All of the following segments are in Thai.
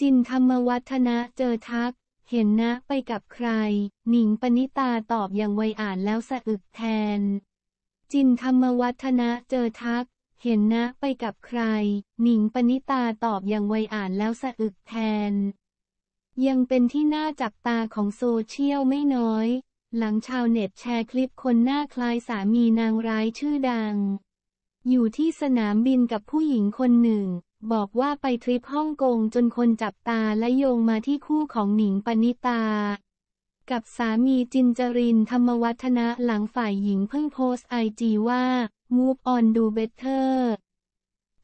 จินทมวัฒนะเจอทักเห็นนะไปกับใครหนิงปณิตาตอบอย่างไวอ่านแล้วสะอึกแทนจินทมวัฒนะเจอทักเห็นนะไปกับใครหนิงปณิตาตอบอย่างไวอ่านแล้วสะอึกแทนยังเป็นที่น่าจับตาของโซเชียลไม่น้อยหลังชาวเน็ตแชร์คลิปคนหน้าคล้ายสามีนางร้ายชื่อดังอยู่ที่สนามบินกับผู้หญิงคนหนึ่งบอกว่าไปทริปฮ่องกงจนคนจับตาและโยงมาที่คู่ของหนิงปณิตากับสามีจินจรินทมวัฒนะหลังฝ่ายหญิงเพิ่งโพสต์ IG ว่า Move on do better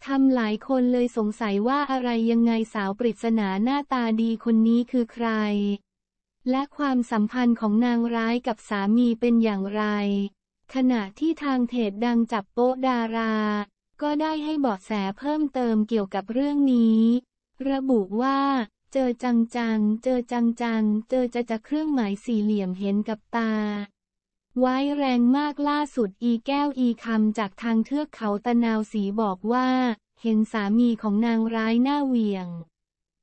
ทำหลายคนเลยสงสัยว่าอะไรยังไงสาวปริศนาหน้าตาดีคนนี้คือใครและความสัมพันธ์ของนางร้ายกับสามีเป็นอย่างไรขณะที่ทางเพจดังจับโป๊ะดาราก็ได้ให้เบาะแสเพิ่มเติมเกี่ยวกับเรื่องนี้ระบุว่าเจอจังๆเจอจังๆเจอจะเครื่องหมายสี่เหลี่ยมเห็นกับตาไว้แรงมากล่าสุดอีแก้วอีคำจากทางเทือกเขาตะนาวศรีบอกว่าเห็นสามีของนางร้ายหน้าเหวี่ยง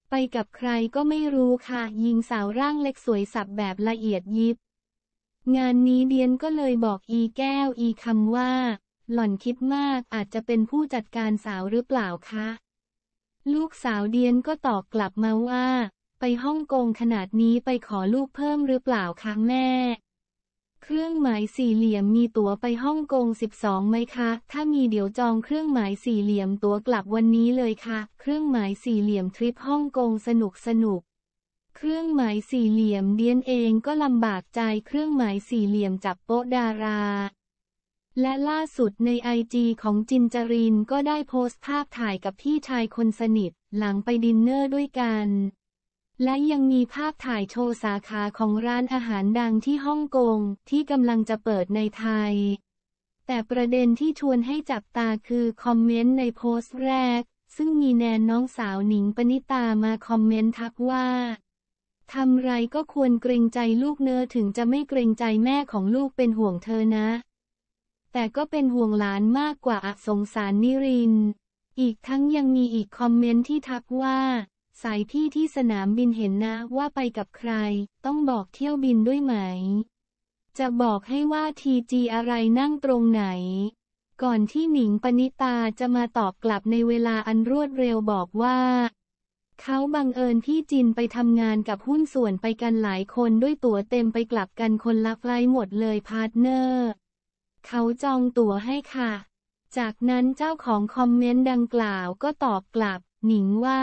ไปกับใครก็ไม่รู้ค่ะหญิงสาวร่างเล็กสวยสับแบบละเอียดยิบงานนี้เดียนก็เลยบอกอีแก้วอีคำว่าหล่อนคิดมากอาจจะเป็นผู้จัดการสาวหรือเปล่าคะลูกสาวเดียนก็ตอบกลับมาว่าไปฮ่องกงขนาดนี้ไปขอลูกเพิ่มหรือเปล่าคะแม่เครื่องหมายสี่เหลี่ยมมีตั๋วไปฮ่องกง12ไหมคะถ้ามีเดี๋ยวจองเครื่องหมายสี่เหลี่ยมตั๋วกลับวันนี้เลยค่ะเครื่องหมายสี่เหลี่ยมทริปฮ่องกงสนุกสนุกเครื่องหมายสี่เหลี่ยมเดียนเองก็ลำบากใจเครื่องหมายสี่เหลี่ยมจับโป๊ะดาราและล่าสุดใน IG ของจินจรินก็ได้โพสต์ภาพถ่ายกับพี่ชายคนสนิทหลังไปดินเนอร์ด้วยกันและยังมีภาพถ่ายโชว์สาขาของร้านอาหารดังที่ฮ่องกงที่กำลังจะเปิดในไทยแต่ประเด็นที่ชวนให้จับตาคือคอมเมนต์ในโพสต์แรกซึ่งมีแนนน้องสาวหนิงปณิตามาคอมเมนต์ทักว่าทำไรก็ควรเกรงใจลูกเนอะถึงจะไม่เกรงใจแม่ของลูกเป็นห่วงเธอนะแต่ก็เป็นห่วงหลานมากกว่าสงสารนิรินทร์อีกทั้งยังมีอีกคอมเมนต์ที่ทักว่าสายพี่ที่สนามบินเห็นนะว่าไปกับใครต้องบอกเที่ยวบินด้วยไหมจะบอกให้ว่าทีจีอะไรนั่งตรงไหนก่อนที่หนิงปณิตาจะมาตอบกลับในเวลาอันรวดเร็วบอกว่าเขาบังเอิญพี่จินไปทำงานกับหุ้นส่วนไปกันหลายคนด้วยตั๋วเต็มไปกลับกันคนละไฟล์หมดเลยพาร์ทเนอร์เขาจองตั๋วให้ค่ะจากนั้นเจ้าของคอมเมนต์ดังกล่าวก็ตอบกลับหนิงว่า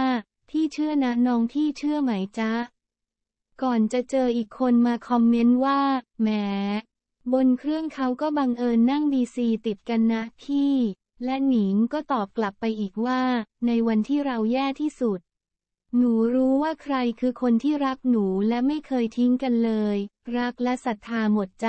พี่เชื่อนะน้องพี่เชื่อไหมจ๊ะก่อนจะเจออีกคนมาคอมเมนต์ว่าแหมบนเครื่องเขาก็บังเอิญนั่งBCติดกันนะพี่และหนิงก็ตอบกลับไปอีกว่าในวันที่เราแย่ที่สุดหนูรู้ว่าใครคือคนที่รักหนูและไม่เคยทิ้งกันเลยรักและศรัทธาหมดใจ